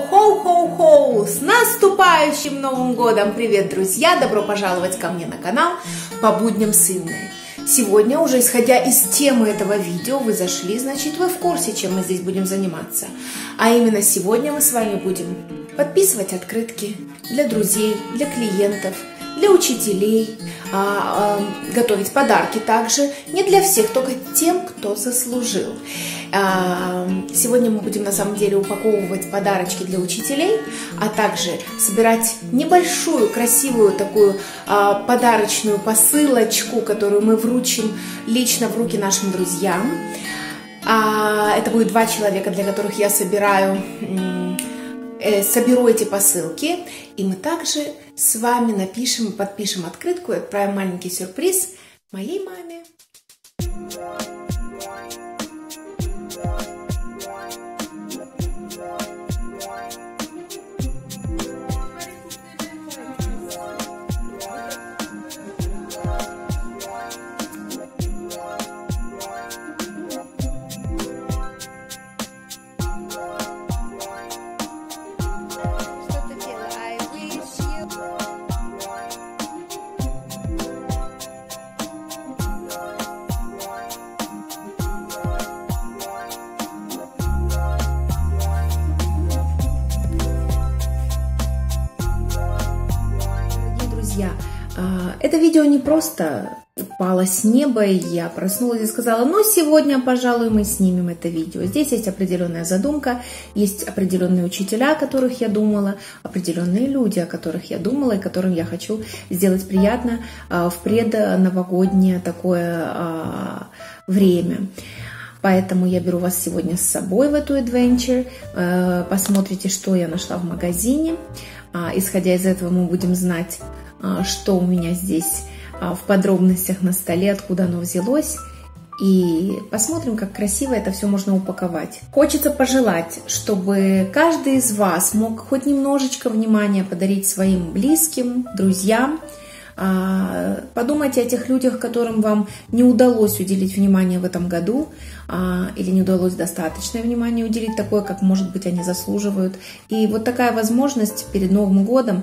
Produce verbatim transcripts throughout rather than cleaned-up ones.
Хоу-хоу-хоу-хоу! С наступающим Новым годом! Привет, друзья! Добро пожаловать ко мне на канал «По будням с Инной». Сегодня, уже исходя из темы этого видео, вы зашли, значит, вы в курсе, чем мы здесь будем заниматься. А именно сегодня мы с вами будем подписывать открытки для друзей, для клиентов, для учителей, а, а, готовить подарки также, не для всех, только тем, кто заслужил. А, сегодня мы будем на самом деле упаковывать подарочки для учителей, а также собирать небольшую, красивую такую а, подарочную посылочку, которую мы вручим лично в руки нашим друзьям. А, это будет два человека, для которых я собираю... соберу эти посылки, и мы также с вами напишем, подпишем открытку и отправим маленький сюрприз моей маме. Это видео не просто упало с неба, и я проснулась и сказала: ну сегодня, пожалуй, мы снимем это видео. Здесь есть определенная задумка, есть определенные учителя, о которых я думала, определенные люди, о которых я думала, и которым я хочу сделать приятно в предновогоднее такое время. Поэтому я беру вас сегодня с собой в эту adventure. Посмотрите, что я нашла в магазине. Исходя из этого, мы будем знать, что у меня здесь в подробностях на столе, откуда оно взялось. И посмотрим, как красиво это все можно упаковать. Хочется пожелать, чтобы каждый из вас мог хоть немножечко внимания подарить своим близким, друзьям. Подумайте о тех людях, которым вам не удалось уделить внимание в этом году, или не удалось достаточное внимание уделить, такое, как, может быть, они заслуживают. И вот такая возможность перед Новым годом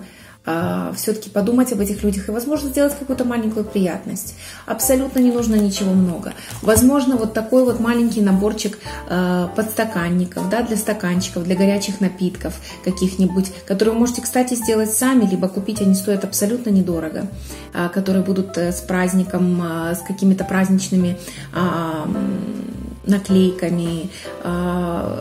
все-таки подумать об этих людях и, возможно, сделать какую-то маленькую приятность. Абсолютно не нужно ничего много. Возможно, вот такой вот маленький наборчик э, подстаканников, да, для стаканчиков, для горячих напитков каких-нибудь, которые вы можете, кстати, сделать сами, либо купить, они стоят абсолютно недорого, э, которые будут с праздником, э, с какими-то праздничными... Э, наклейками.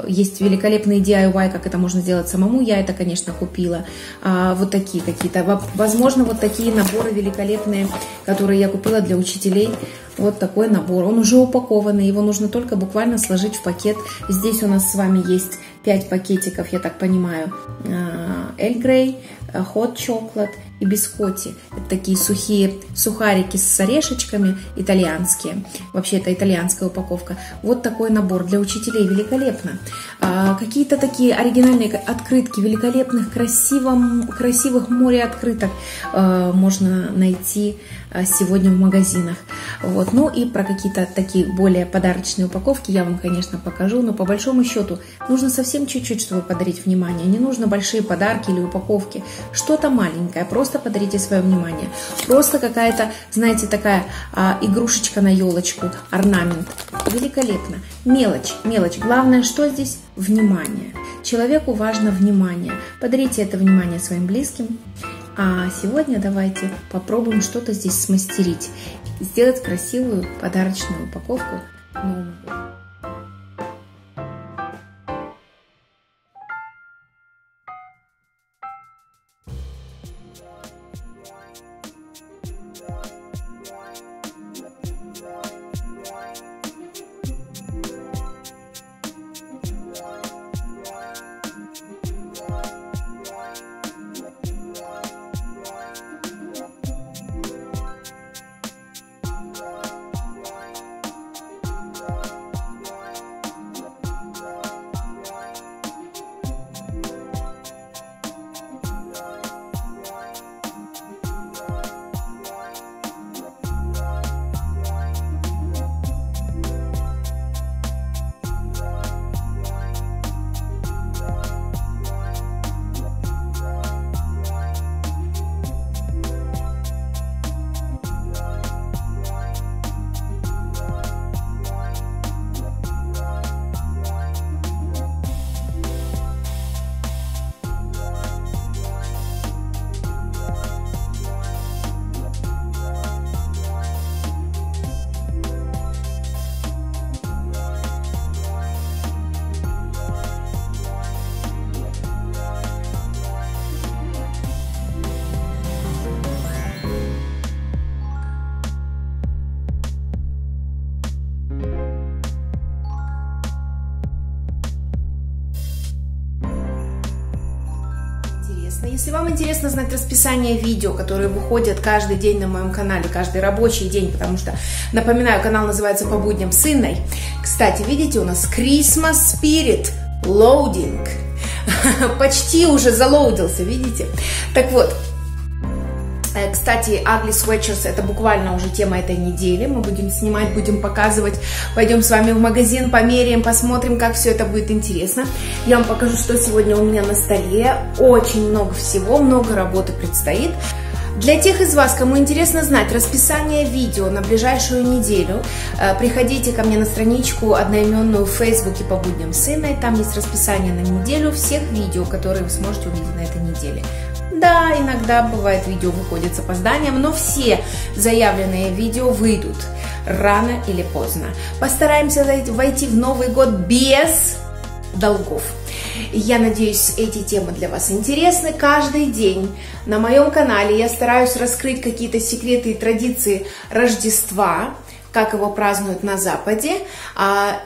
Есть великолепные ди ай уай, как это можно сделать самому. Я это, конечно, купила. Вот такие какие-то. Возможно, вот такие наборы великолепные, которые я купила для учителей. Вот такой набор. Он уже упакованный. Его нужно только буквально сложить в пакет. Здесь у нас с вами есть пять пакетиков, я так понимаю. El Grey, Hot Chocolate и бискотти. Это такие сухие сухарики с орешечками итальянские. Вообще это итальянская упаковка. Вот такой набор для учителей. Великолепно. А, какие-то такие оригинальные открытки великолепных, красивом, красивых море открыток а, можно найти сегодня в магазинах. Вот. Ну и про какие-то такие более подарочные упаковки я вам, конечно, покажу. Но по большому счету нужно совсем чуть-чуть, чтобы подарить внимание. Не нужно большие подарки или упаковки. Что-то маленькое. Просто подарите свое внимание. Просто какая-то, знаете, такая а, игрушечка на елочку. Орнамент. Великолепно. Мелочь. Мелочь. Главное, что здесь? Внимание. Человеку важно внимание. Подарите это внимание своим близким. А сегодня давайте попробуем что-то здесь смастерить. Сделать красивую подарочную упаковку к Новому году. интересно. Если вам интересно знать расписание видео, которые выходят каждый день на моем канале, каждый рабочий день, потому что, напоминаю, канал называется «По будням с Инной». Кстати, видите, у нас Крисмас спирит, лоудинг, почти уже залоудился, видите? Так вот. Кстати, Ugly Sweaters — это буквально уже тема этой недели. Мы будем снимать, будем показывать. Пойдем с вами в магазин, померяем, посмотрим, как все это будет интересно. Я вам покажу, что сегодня у меня на столе. Очень много всего, много работы предстоит. Для тех из вас, кому интересно знать расписание видео на ближайшую неделю, приходите ко мне на страничку одноименную в Фейсбуке «По будням с Инной». Там есть расписание на неделю всех видео, которые вы сможете увидеть на этой неделе. Да, иногда бывает, видео выходит с опозданием, но все заявленные видео выйдут рано или поздно. Постараемся войти в Новый год без долгов. Я надеюсь, эти темы для вас интересны. Каждый день на моем канале я стараюсь раскрыть какие-то секреты и традиции Рождества, как его празднуют на Западе,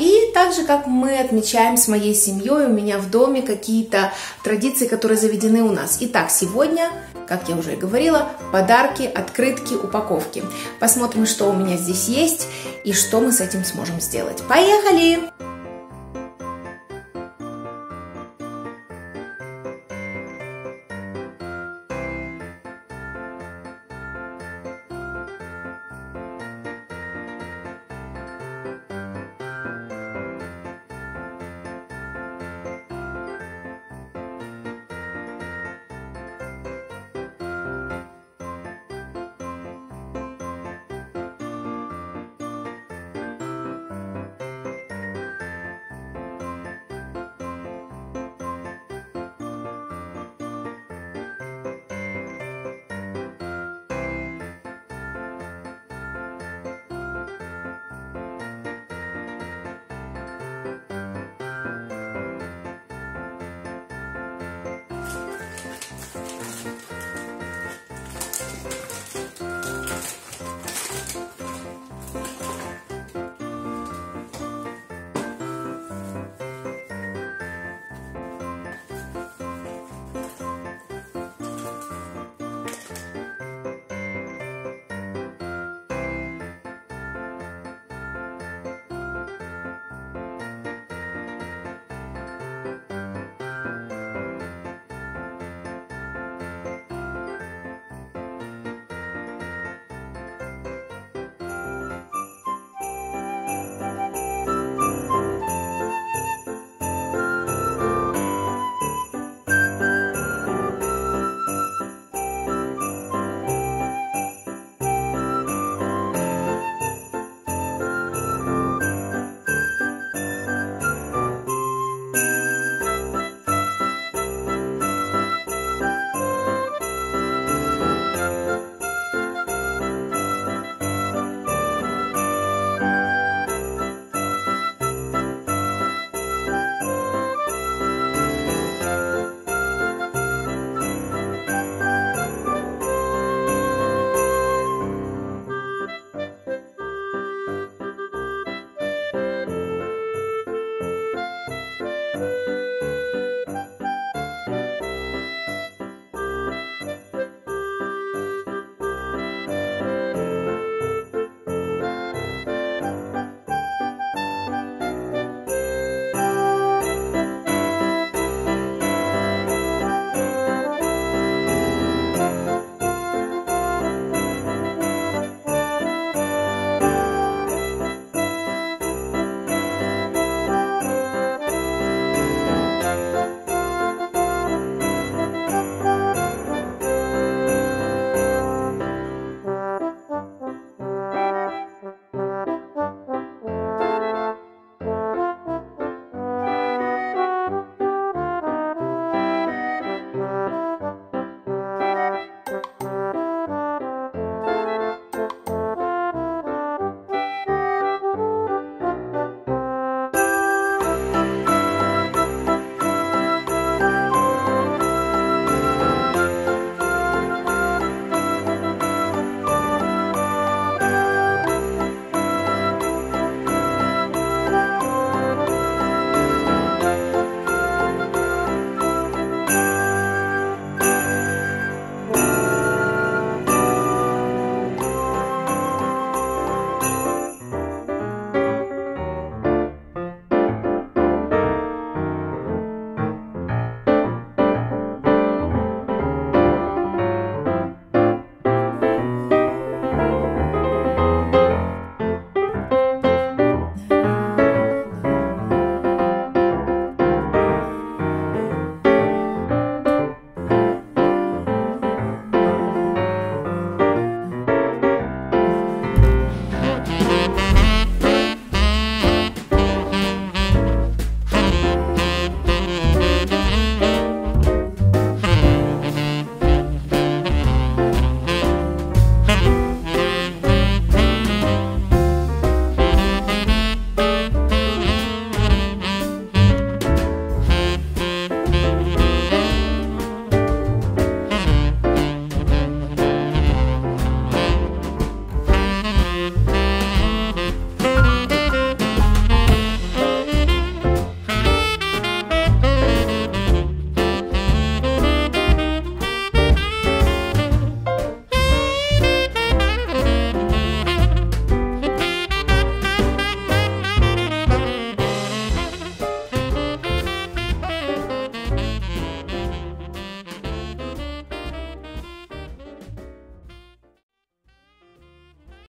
и также, как мы отмечаем с моей семьей, у меня в доме какие-то традиции, которые заведены у нас. Итак, сегодня, как я уже и говорила, подарки, открытки, упаковки. Посмотрим, что у меня здесь есть и что мы с этим сможем сделать. Поехали!